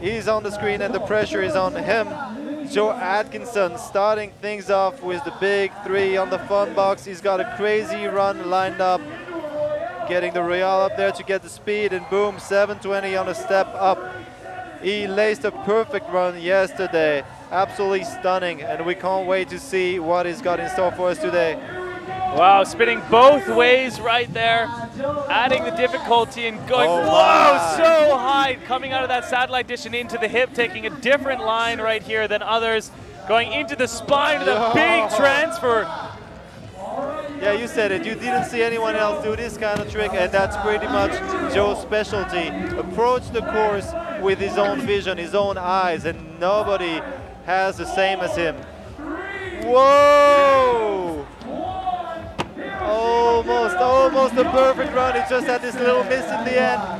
He's on the screen and the pressure is on him. Joe Atkinson starting things off with the big three on the fun box. He's got a crazy run lined up, getting the Royale up there to get the speed, and boom, 720 on a step up. He laced a perfect run yesterday, absolutely stunning, and we can't wait to see what he's got in store for us today. Wow, spinning both ways right there, adding the difficulty and going, whoa, so high, coming out of that satellite dish and into the hip, taking a different line right here than others, going into the spine with a big transfer. Yeah, you said it, you didn't see anyone else do this kind of trick, and that's pretty much Joe's specialty. Approach the course with his own vision, his own eyes, and nobody has the same as him. Whoa! Almost a perfect run, it's just had this little miss in the end.